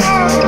I need it.